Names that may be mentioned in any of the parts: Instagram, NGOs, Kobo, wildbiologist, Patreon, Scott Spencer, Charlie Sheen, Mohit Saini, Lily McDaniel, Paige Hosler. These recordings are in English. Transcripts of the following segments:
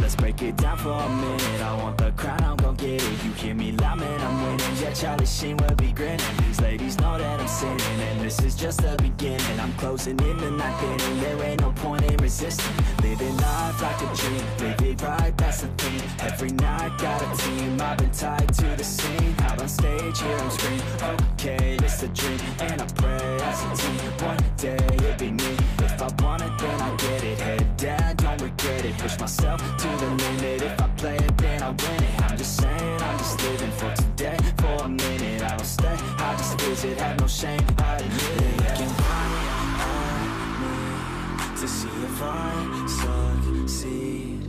Let's break it down for a minute. I want the crown, I'm gon' get it. You hear me loud, man, I'm winning. Yeah, Charlie Sheen will be grinning. These ladies know that I'm sinning, and this is just the beginning. I'm closing in the ninth inning. There ain't no point in resisting. Living life like a dream, live it right, that's the thing. Every night, got a team, I've been tied to the scene. Out on stage, here I'm screaming. Okay, it's a dream, and I pray as a team. One day, it'd be me. If I want it, then I get it. Head down, don't regret it. Push myself to the limit. If I play it, then I win it. I'm just saying, I'm just living for today, for a minute. I don't stay, I just visit, have no shame, I admit it. Looking right at me, to see if I succeed,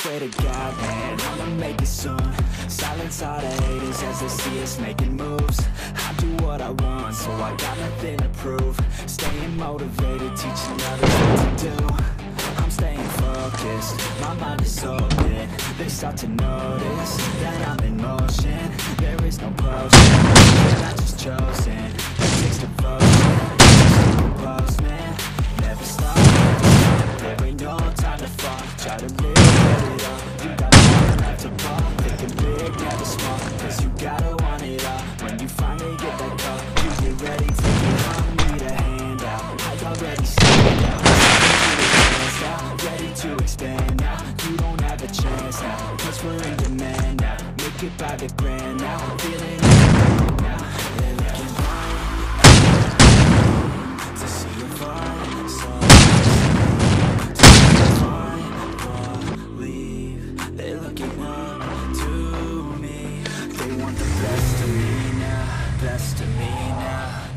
Swear to God, man, I'ma make it soon. Silence all the haters as they see us making moves. I do what I want, so I got nothing to prove. Staying motivated, teaching others what to do. I'm staying focused, my mind is open. They start to notice that I'm in motion. There is no potion, and I just chosen. It takes devotion, it's close, man. Never stop, there ain't no time to fall. Try to live. We're in demand now, make it by the grand now, I'm feeling it now. They're looking right to see if I succeed, to see if I believe. They're looking up to me. They want the best of me now, best of me now,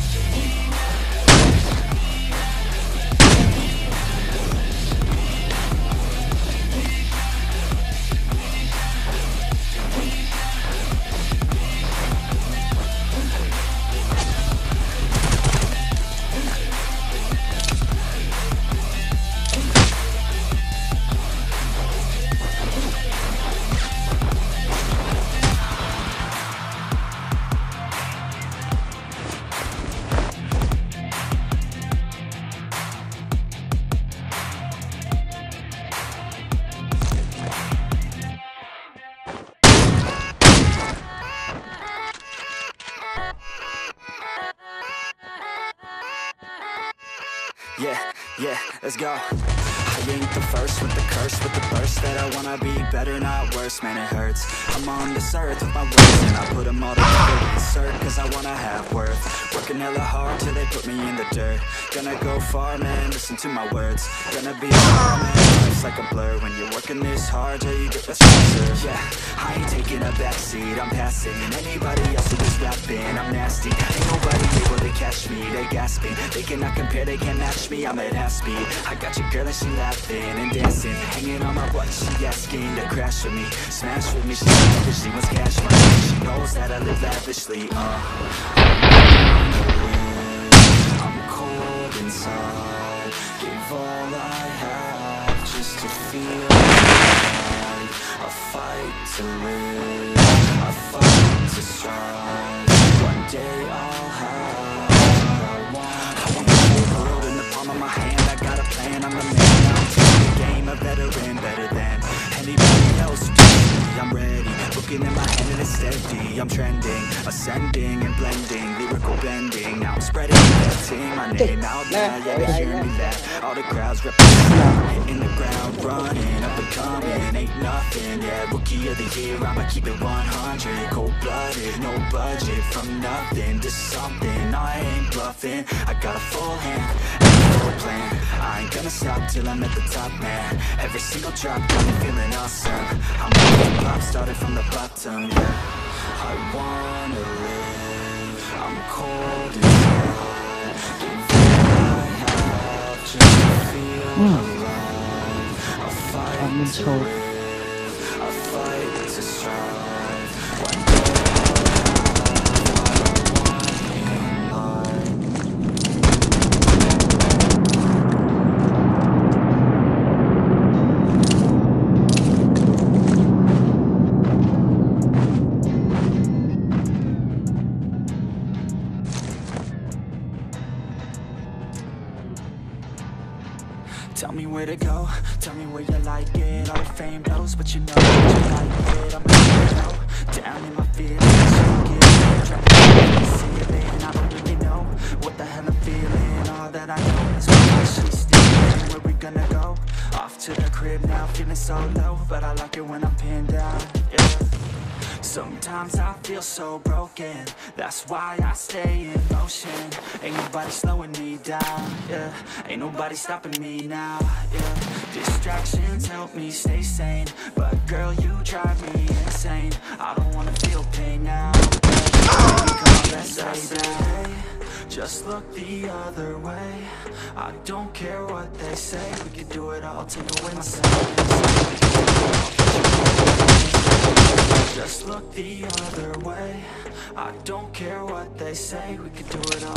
Yeah, let's go. I ain't the first with the curse, with the burst that I wanna be better, not worse. Man, it hurts. I'm on this earth with my words, and I put them all together, insert, cause I wanna have worth. Working hella hard till they put me in the dirt. Gonna go far, man, listen to my words. Gonna be far, man, life's like a blur. When you're working this hard, yeah, you get the sponsor. Yeah, I ain't taking a backseat, I'm passing anybody else who is rapping. I'm nasty, ain't nobody able to catch me. They gasping, they cannot compare, they can't match me. I'm at half speed, I got your girl and she laughing and dancing, hanging on my butt. She asking to crash with me, smash with me. She lavish, she wants cash money. She knows that I live lavishly. I'm cold inside, give all I have just to feel alive. I fight to live, I fight to strive. One day I'll have a veteran, better than anybody else. I'm ready, looking in my head and it's steady. I'm trending, ascending and blending, lyrical bending. Now I'm spreading that team, my name out now. Yeah, they hear me that. All the crowds representing, in the ground running, up and coming, ain't nothing. Yeah, rookie of the year, I'ma keep it 100. Cold-blooded, no budget, from nothing to something. I ain't bluffing, I got a full hand. Plan. I ain't gonna stop till I'm at the top, man. Every single drop, I'm feeling awesome. I'm gonna pop, started from the bottom, yeah. I wanna live, I'm cold inside. I have just feel alive. I fight to live, I fight to strive. One day tell me where to go, tell me where you like it. All the fame blows, but you know that you like it. I'm gonna go down in my feelings, I'm trying to see it, and I don't really know what the hell I'm feeling. All that I know is what I should steal. Where we gonna go? Off to the crib now, feeling so low, but I like it when I'm pinned down, yeah. Sometimes I feel so broken, that's why I stay in motion. Ain't nobody slowing me down, yeah. Ain't nobody stopping me now, yeah. Distractions help me stay sane, but girl, you drive me insane. I don't wanna feel pain now, yeah. Just look the other way, I don't care what they say. We can do it all, take away my sadness. Just look the other way, I don't care what they say. We could do it all,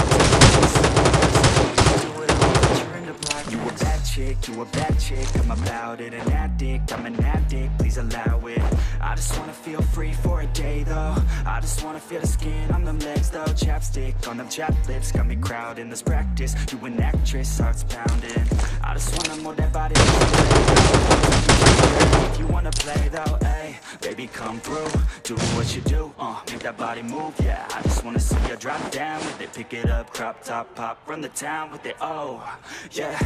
do it all. You're into black. You a bad chick, you a bad chick, I'm about it. An addict, I'm an addict, please allow it. I just wanna feel free for a day though. I just wanna feel the skin on them legs though. Chapstick on them chap lips, got me crowding. This practice, you an actress, heart's pounding. I just wanna move that body. If you wanna play though, ayy, baby come through, do what you do, make that body move, yeah. I just wanna see you drop down with it, pick it up, crop top, pop, run the town with it, oh, yeah.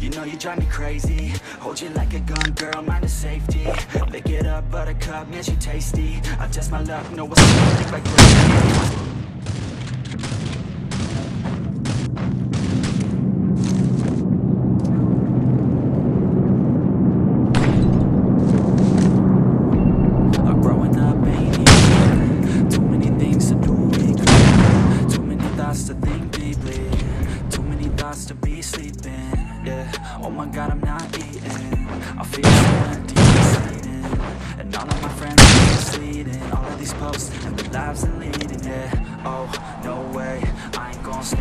You know you drive me crazy, hold you like a gun, girl, mind the safety. Pick it up, buttercup, man, she tasty. I test my luck, know what's up, like crazy. Sometimes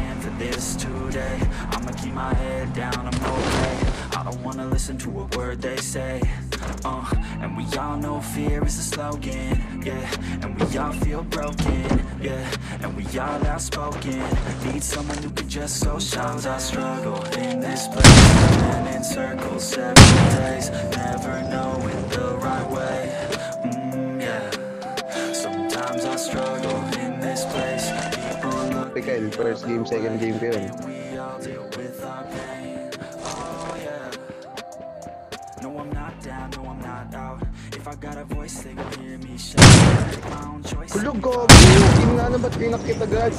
I struggle in this place, and in circles 7 days, never knowing the right way. Yeah. Sometimes I struggle in this place. People look at the first game, second game, we all deal with our pain. Oh yeah. No, I'm not down, no, I'm not out. If I got a voice, they will hear me shout. My own choice. Look, go, team na ba't pinakita agad?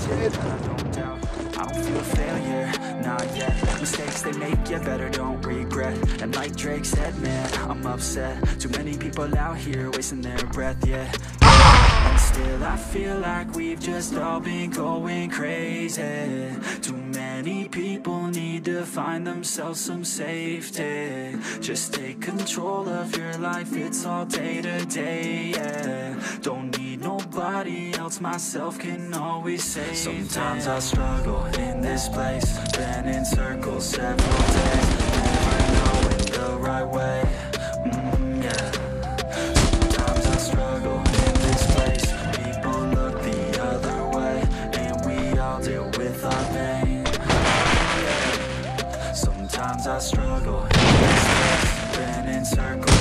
I don't feel failure, not yet. Mistakes they make, you better don't regret. And like Drake said, man, I'm upset. Too many people out here wasting their breath, yeah. And still I feel like we've just all been going crazy. Too many people need to find themselves some safety. Just take control of your life, it's all day to day, yeah. Don't need nobody else, myself can always save. Sometimes I struggle in this place, been in circles several days, never knowing the right way, yeah. Sometimes I struggle in this place, people look the other way, and we all deal with our pain, yeah. Sometimes I struggle in this place, been in circle.